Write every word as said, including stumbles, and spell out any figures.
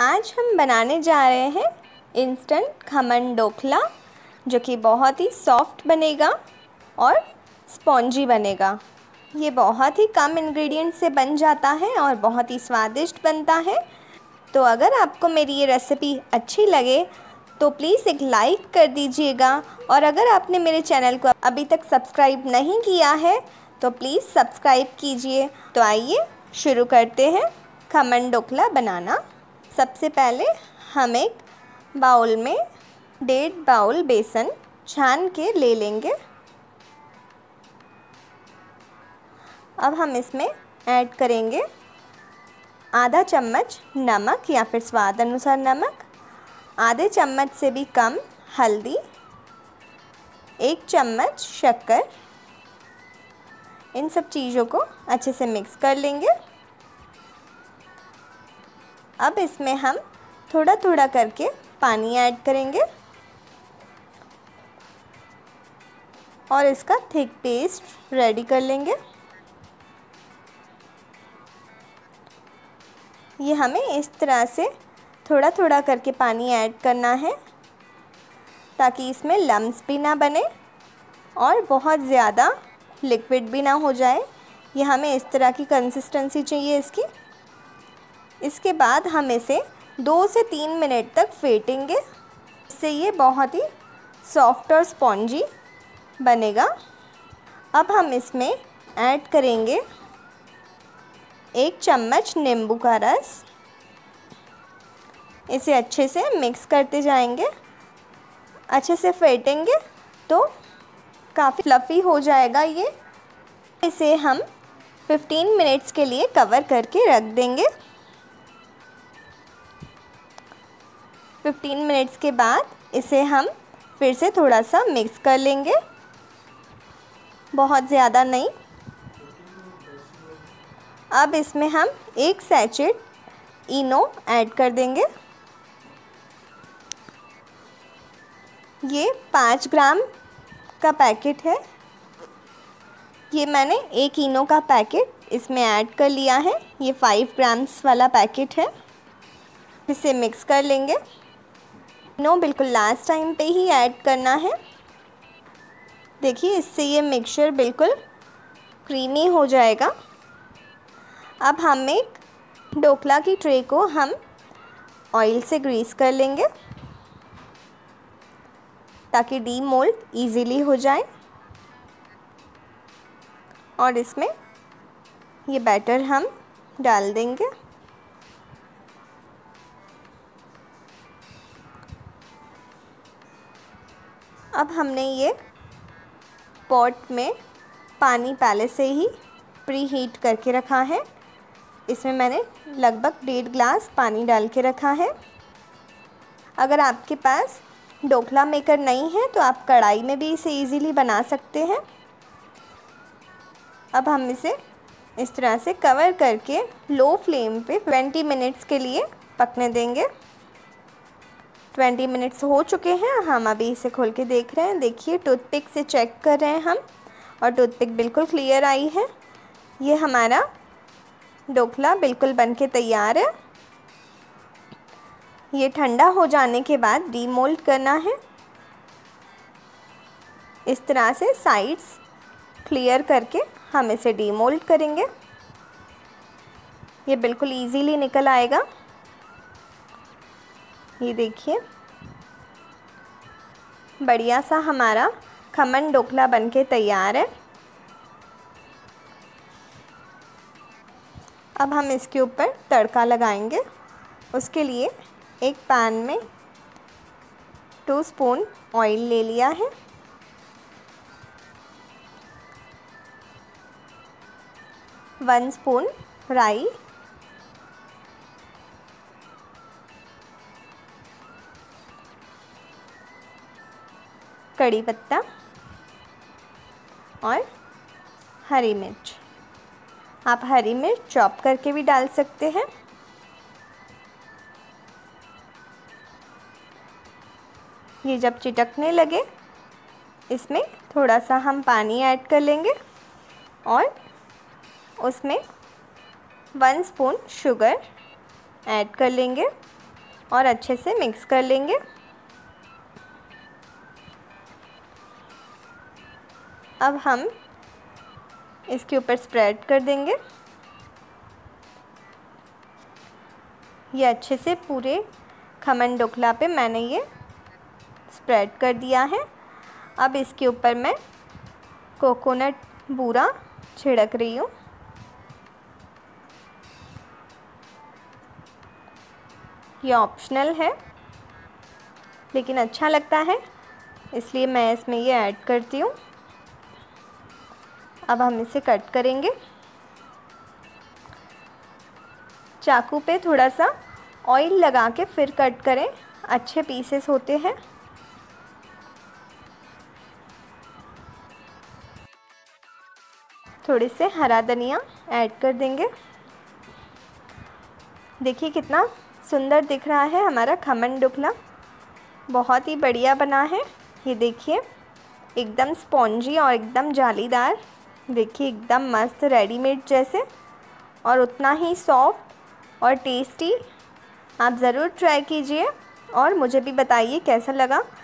आज हम बनाने जा रहे हैं इंस्टेंट खमन ढोकला, जो कि बहुत ही सॉफ्ट बनेगा और स्पॉन्जी बनेगा। ये बहुत ही कम इंग्रेडिएंट से बन जाता है और बहुत ही स्वादिष्ट बनता है। तो अगर आपको मेरी ये रेसिपी अच्छी लगे तो प्लीज़ एक लाइक कर दीजिएगा, और अगर आपने मेरे चैनल को अभी तक सब्सक्राइब नहीं किया है तो प्लीज़ सब्सक्राइब कीजिए। तो आइए शुरू करते हैं खमन ढोकला बनाना। सबसे पहले हम एक बाउल में डेढ़ बाउल बेसन छान के ले लेंगे। अब हम इसमें ऐड करेंगे आधा चम्मच नमक या फिर स्वाद अनुसार नमक, आधे चम्मच से भी कम हल्दी, एक चम्मच शक्कर। इन सब चीज़ों को अच्छे से मिक्स कर लेंगे। अब इसमें हम थोड़ा थोड़ा करके पानी ऐड करेंगे और इसका थिक पेस्ट रेडी कर लेंगे। ये हमें इस तरह से थोड़ा थोड़ा करके पानी ऐड करना है ताकि इसमें लम्स भी ना बने और बहुत ज़्यादा लिक्विड भी ना हो जाए। ये हमें इस तरह की कंसिस्टेंसी चाहिए इसकी। इसके बाद हम इसे दो से तीन मिनट तक फेंटेंगे, इससे ये बहुत ही सॉफ्ट और स्पॉन्जी बनेगा। अब हम इसमें ऐड करेंगे एक चम्मच नींबू का रस। इसे अच्छे से मिक्स करते जाएंगे, अच्छे से फेंटेंगे तो काफ़ी फ्लफ़ी हो जाएगा ये। इसे हम पंद्रह मिनट्स के लिए कवर करके रख देंगे। पंद्रह मिनट्स के बाद इसे हम फिर से थोड़ा सा मिक्स कर लेंगे, बहुत ज़्यादा नहीं। अब इसमें हम एक सैचेट इनो ऐड कर देंगे। ये पाँच ग्राम का पैकेट है। ये मैंने एक इनो का पैकेट इसमें ऐड कर लिया है। ये फाइव ग्राम्स वाला पैकेट है। इसे मिक्स कर लेंगे। इनो बिल्कुल लास्ट टाइम पे ही ऐड करना है। देखिए, इससे ये मिक्सचर बिल्कुल क्रीमी हो जाएगा। अब हम एक ढोकला की ट्रे को हम ऑयल से ग्रीस कर लेंगे ताकि डीमोल्ड इजीली हो जाए, और इसमें ये बैटर हम डाल देंगे। अब हमने ये पॉट में पानी पहले से ही प्री हीट करके रखा है। इसमें मैंने लगभग डेढ़ ग्लास पानी डाल के रखा है। अगर आपके पास ढोकला मेकर नहीं है तो आप कढ़ाई में भी इसे इजीली बना सकते हैं। अब हम इसे इस तरह से कवर करके लो फ्लेम पे बीस मिनट्स के लिए पकने देंगे। बीस मिनट्स हो चुके हैं, हम अभी इसे खोल के देख रहे हैं। देखिए, टूथपिक से चेक कर रहे हैं हम, और टूथपिक बिल्कुल क्लियर आई है। ये हमारा ढोकला बिल्कुल बनके तैयार है। ये ठंडा हो जाने के बाद डीमोल्ड करना है। इस तरह से साइड्स क्लियर करके हम इसे डीमोल्ड करेंगे। ये बिल्कुल इजीली निकल आएगा। ये देखिए, बढ़िया सा हमारा खमन ढोकला बनके तैयार है। अब हम इसके ऊपर तड़का लगाएंगे। उसके लिए एक पैन में टू स्पून ऑयल ले लिया है। वन स्पून राई, कड़ी पत्ता और हरी मिर्च। आप हरी मिर्च चॉप करके भी डाल सकते हैं। ये जब चिटकने लगे इसमें थोड़ा सा हम पानी ऐड कर लेंगे और उसमें वन स्पून शुगर ऐड कर लेंगे। और अच्छे से मिक्स कर लेंगे। अब हम इसके ऊपर स्प्रेड कर देंगे। ये अच्छे से पूरे खमन ढोकला पे मैंने ये स्प्रेड कर दिया है। अब इसके ऊपर मैं कोकोनट बूरा छिड़क रही हूँ। ये ऑप्शनल है लेकिन अच्छा लगता है इसलिए मैं इसमें ये ऐड करती हूँ। अब हम इसे कट करेंगे। चाकू पे थोड़ा सा ऑयल लगा के फिर कट करें, अच्छे पीसेस होते हैं। थोड़े से हरा धनिया ऐड कर देंगे। देखिए कितना सुंदर दिख रहा है हमारा खमन ढोकला, बहुत ही बढ़िया बना है। ये देखिए एकदम स्पॉन्जी और एकदम जालीदार, देखिए एकदम मस्त रेडीमेड जैसे, और उतना ही सॉफ्ट और टेस्टी। आप ज़रूर ट्राई कीजिए और मुझे भी बताइए कैसा लगा।